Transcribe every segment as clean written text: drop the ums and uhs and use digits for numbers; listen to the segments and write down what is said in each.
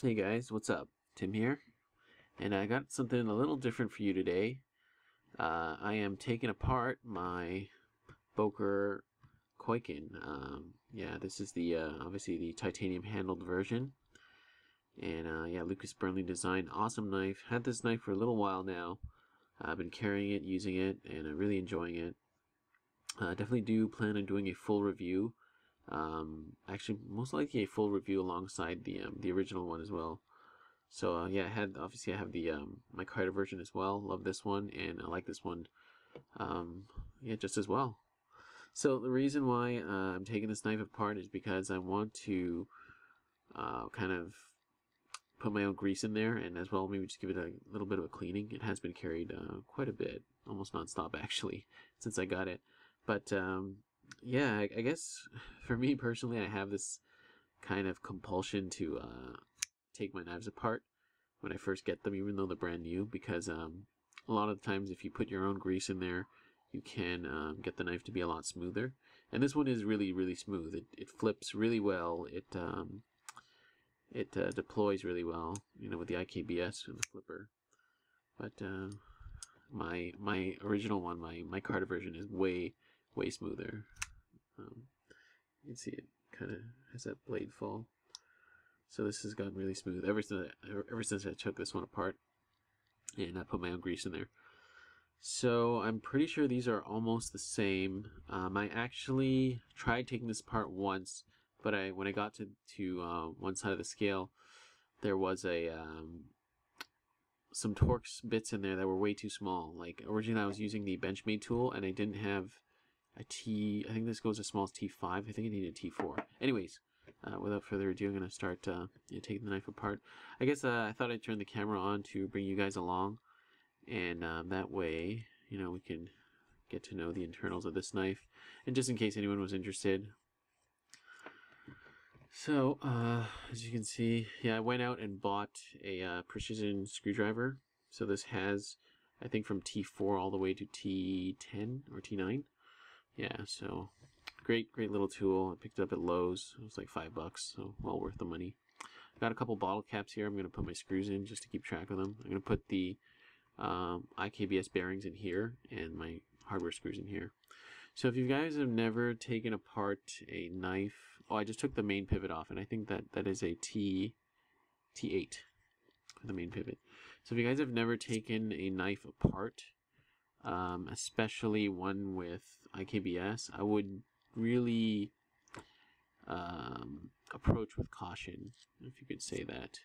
Hey guys, what's up? Tim here, and I got something a little different for you today. I am taking apart my Boker Kwaiken. Yeah, this is the obviously the titanium handled version, and yeah, Lucas Burnley designed, awesome knife. Had this knife for a little while now. I've been carrying it, using it, and I'm really enjoying it. Definitely do plan on doing a full review. Actually, most likely a full review alongside the original one as well. So yeah, I have the my Carter version as well. Love this one, and I like this one, yeah, just as well. So the reason why I'm taking this knife apart is because I want to kind of put my own grease in there, and as well maybe just give it a little bit of a cleaning. It has been carried quite a bit, almost non-stop actually, since I got it. But yeah, I guess for me personally, I have this kind of compulsion to take my knives apart when I first get them, even though they're brand new, because a lot of the times if you put your own grease in there, you can get the knife to be a lot smoother. And this one is really, really smooth. It flips really well. It deploys really well, you know, with the IKBS and the flipper. But my original one, my Carter version, is way smoother. You can see it kind of has that blade fall. So this has gotten really smooth ever since I took this one apart and I put my own grease in there. So I'm pretty sure these are almost the same. I actually tried taking this apart once, but when I got to one side of the scale, there was a some Torx bits in there that were way too small. Like originally I was using the Benchmade tool, and I didn't have a T, I think this goes as small as T5. I think I need a T4. Anyways, without further ado, I'm going to start taking the knife apart. I guess I thought I'd turn the camera on to bring you guys along, and that way, you know, we can get to know the internals of this knife, and just in case anyone was interested. So, as you can see, yeah, I went out and bought a precision screwdriver. So this has, I think, from T4 all the way to T10 or T9. Yeah, so great little tool. I picked it up at Lowe's. It was like $5, so well worth the money. I've got a couple bottle caps here. I'm going to put my screws in just to keep track of them. I'm going to put the IKBS bearings in here and my hardware screws in here. So if you guys have never taken apart a knife, oh, I just took the main pivot off, and I think that is a T8 for the main pivot. So if you guys have never taken a knife apart, especially one with IKBS, I would really approach with caution, if you could say that,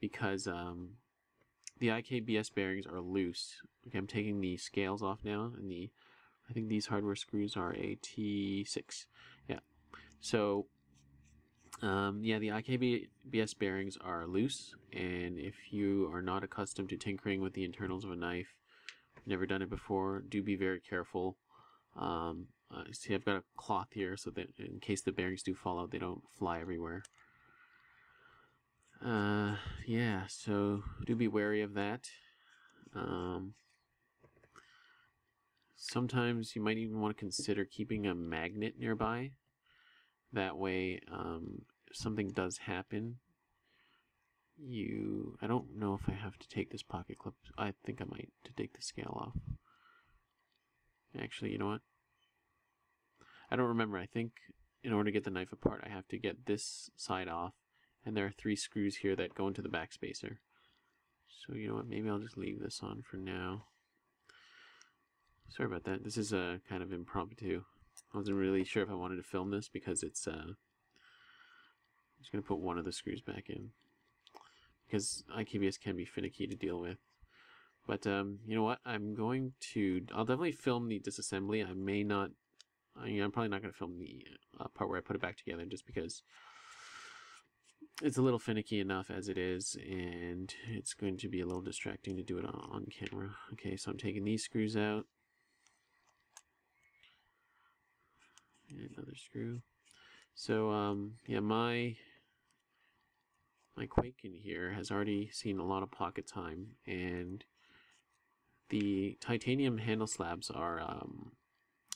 because the IKBS bearings are loose. Okay, I'm taking the scales off now, and I think these hardware screws are a T6. Yeah, so yeah, the IKBS bearings are loose, and if you are not accustomed to tinkering with the internals of a knife, never done it before, do be very careful. See, I've got a cloth here so that in case the bearings do fall out, they don't fly everywhere. Yeah, so do be wary of that. Sometimes you might even want to consider keeping a magnet nearby. That way, if something does happen, I don't know if I have to take this pocket clip. I think I might to take the scale off. Actually, you know what? I don't remember. I think in order to get the knife apart, I have to get this side off, and there are 3 screws here that go into the back spacer. So you know what? Maybe I'll just leave this on for now. Sorry about that. This is a kind of impromptu. I wasn't really sure if I wanted to film this because it's. I'm just gonna put one of the screws back in, because IKBS can be finicky to deal with. But you know what, I'll definitely film the disassembly. I'm probably not going to film the part where I put it back together, just because it's a little finicky enough as it is, and it's going to be a little distracting to do it on camera. Okay, so I'm taking these screws out. And another screw. So yeah, my Kwaiken here has already seen a lot of pocket time, and the titanium handle slabs are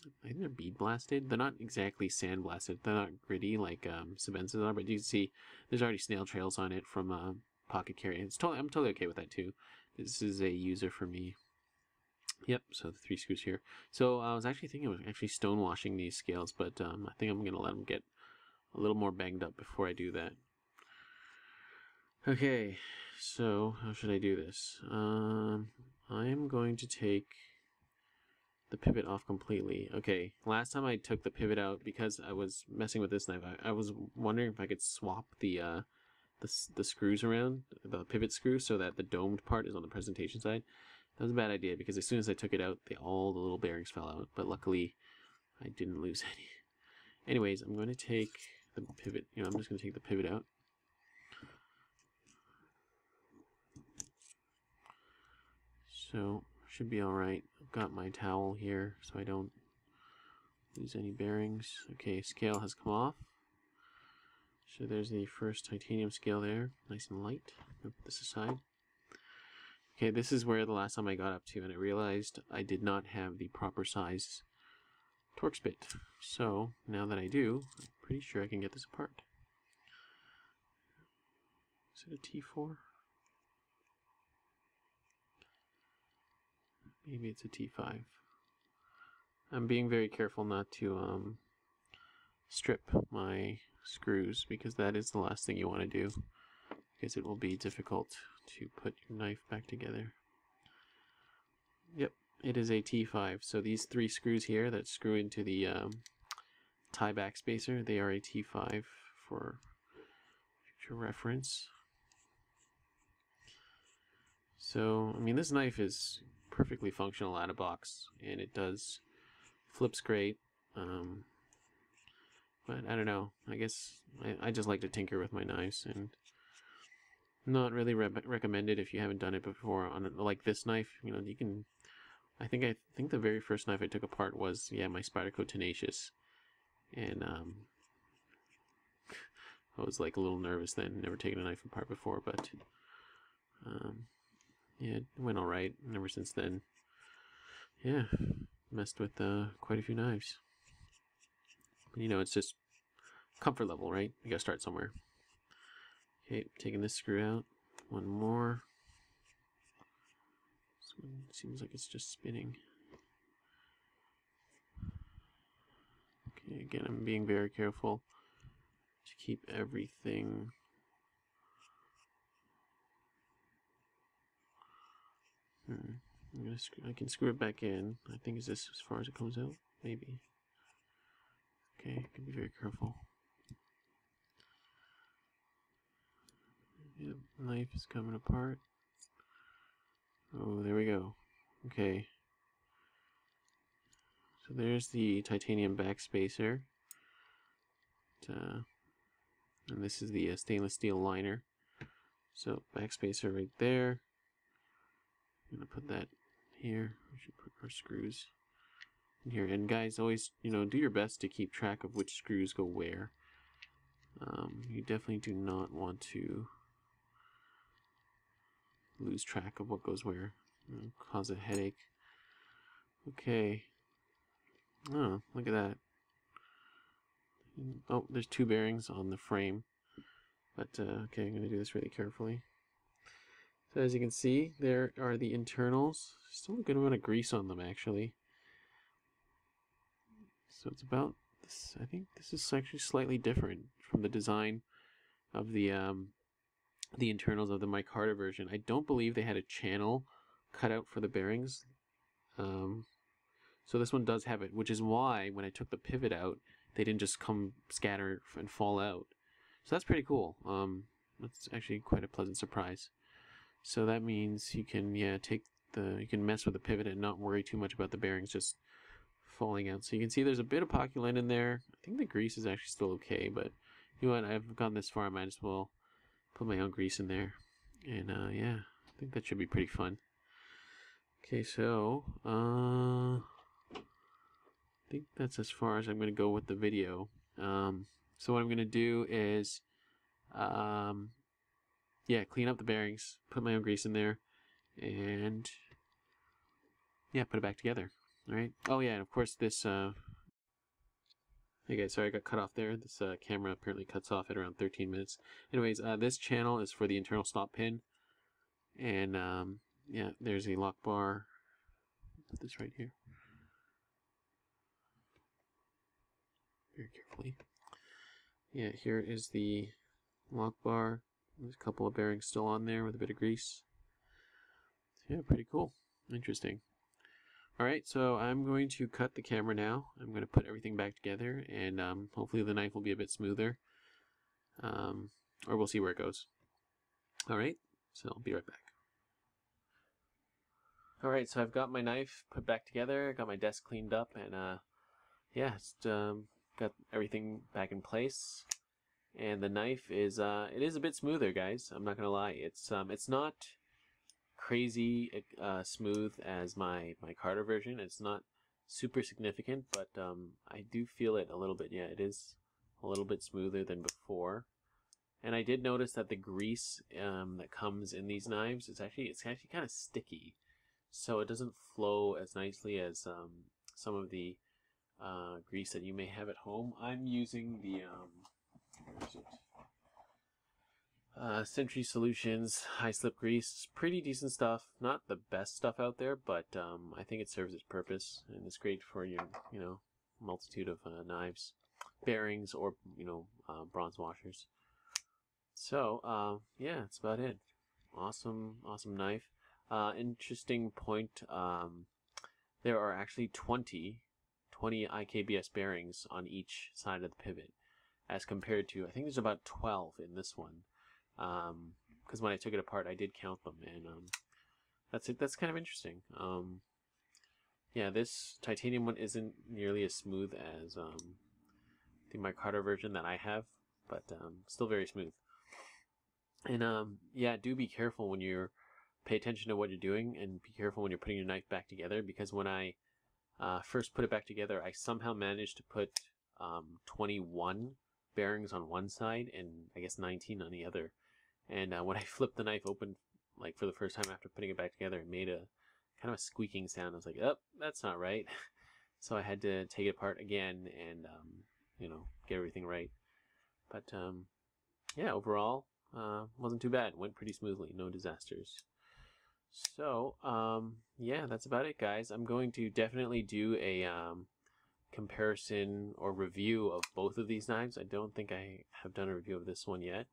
I think they're bead blasted. They're not exactly sand blasted. They're not gritty like Sebenza's are, but you can see there's already snail trails on it from pocket carry. It's totally, I'm totally okay with that too. This is a user for me. Yep, so the three screws here. So I was actually thinking of actually stone washing these scales, but I think I'm going to let them get a little more banged up before I do that. Okay, so how should I do this? I'm going to take the pivot off completely. Okay, last time I took the pivot out because I was messing with this knife. I was wondering if I could swap the screws around, the pivot screw, so that the domed part is on the presentation side. That was a bad idea because as soon as I took it out, all the little bearings fell out, but luckily I didn't lose any. Anyways, I'm going to take the pivot, I'm just going to take the pivot out. So, should be alright. I've got my towel here so I don't lose any bearings. Okay, scale has come off. So there's the first titanium scale there, nice and light. I'll put this aside. Okay, this is where the last time I got up to and I realized I did not have the proper size Torx bit. So, now that I do, I'm pretty sure I can get this apart. Is it a T4? Maybe it's a T5. I'm being very careful not to strip my screws because that is the last thing you want to do, because it will be difficult to put your knife back together. Yep, it is a T5. So these three screws here that screw into the tie back spacer, they are a T5 for future reference. So, I mean, this knife is perfectly functional out of box, and it does flips great. But I don't know, I guess I just like to tinker with my knives, and not really recommended if you haven't done it before on like this knife. You know, you can, I think the very first knife I took apart was, yeah, my Spyderco Tenacious, and I was like a little nervous then, never taken a knife apart before, but yeah, it went alright, and ever since then, yeah, messed with quite a few knives. You know, it's just comfort level, right? You gotta start somewhere. Okay, taking this screw out. One more. This one seems like it's just spinning. Okay, again, I'm being very careful to keep everything I can screw it back in. I think is this as far as it comes out? Maybe. Okay, I can be very careful. Yep, knife is coming apart. Oh, there we go. Okay. So there's the titanium back spacer. And this is the stainless steel liner. So back spacer right there. I'm going to put that here. We should put our screws in here. And guys, always, you know, do your best to keep track of which screws go where. You definitely do not want to lose track of what goes where. It'll cause a headache. Okay. Oh, look at that. Oh, there's two bearings on the frame. But, okay, I'm going to do this really carefully. So as you can see, there are the internals. Still a good amount of grease on them, actually. So it's about this. I think this is actually slightly different from the design of the internals of the micarta version. I don't believe they had a channel cut out for the bearings. So this one does have it, which is why when I took the pivot out, they didn't just come scatter and fall out. So that's pretty cool. That's actually quite a pleasant surprise. So that means you can, yeah, you can mess with the pivot and not worry too much about the bearings just falling out. So you can see there's a bit of poculin in there. I think the grease is actually still okay, but you know what, I've gone this far, I might as well put my own grease in there. And yeah, I think that should be pretty fun. Okay, so I think that's as far as I'm going to go with the video. So what I'm going to do is yeah, clean up the bearings, put my own grease in there, and yeah, put it back together. Alright. Oh yeah, and of course this, hey guys, sorry I got cut off there. This camera apparently cuts off at around 13 minutes. Anyways, this channel is for the internal stop pin. And, yeah, there's the lock bar. Put this right here. Very carefully. Yeah, here is the lock bar. There's a couple of bearings still on there with a bit of grease. Yeah, pretty cool. Interesting. Alright, so I'm going to cut the camera now. I'm going to put everything back together, and hopefully the knife will be a bit smoother. Or we'll see where it goes. Alright, so I'll be right back. Alright, so I've got my knife put back together, got my desk cleaned up, and yeah, just got everything back in place. And the knife is, it is a bit smoother, guys. I'm not going to lie. It's not crazy smooth as my Carter version. It's not super significant, but I do feel it a little bit. Yeah, it is a little bit smoother than before. And I did notice that the grease that comes in these knives is actually kind of sticky, so it doesn't flow as nicely as some of the grease that you may have at home. I'm using the where is it? Sentry Solutions high slip grease. Pretty decent stuff. Not the best stuff out there, but I think it serves its purpose, and it's great for your, multitude of knives, bearings, or bronze washers. So yeah, that's about it. Awesome knife. Interesting point. There are actually 20 IKBS bearings on each side of the pivot, as compared to I think there's about 12 in this one. Because when I took it apart, I did count them, and that's it. That's kind of interesting. Yeah, this titanium one isn't nearly as smooth as the micarta version that I have, but still very smooth. And yeah, do be careful when you're pay attention to what you're doing, and be careful when you're putting your knife back together. Because when I first put it back together, I somehow managed to put 21 bearings on one side and I guess 19 on the other. And when I flipped the knife open, like for the first time after putting it back together, it made a kind of a squeaking sound. I was like, oh, that's not right. So I had to take it apart again and, get everything right. But yeah, overall, wasn't too bad. Went pretty smoothly. No disasters. So, yeah, that's about it, guys. I'm going to definitely do a comparison or review of both of these knives. I don't think I have done a review of this one yet.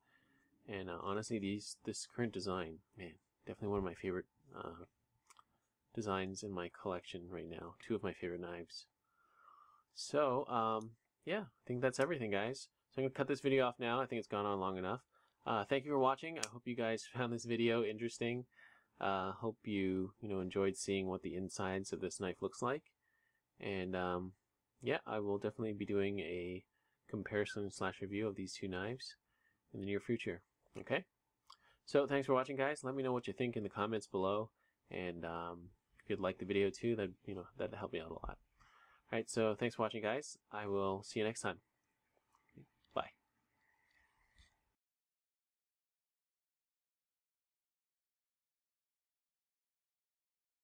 And honestly, this current design, man, definitely one of my favorite designs in my collection right now. Two of my favorite knives. So, yeah, I think that's everything, guys. So I'm going to cut this video off now. I think it's gone on long enough. Thank you for watching. I hope you guys found this video interesting. Hope you enjoyed seeing what the insides of this knife looks like. And yeah, I will definitely be doing a comparison / review of these two knives in the near future. Okay? So thanks for watching, guys. Let me know what you think in the comments below, and if you'd like the video too, that'd help me out a lot. Alright, so thanks for watching, guys. I will see you next time.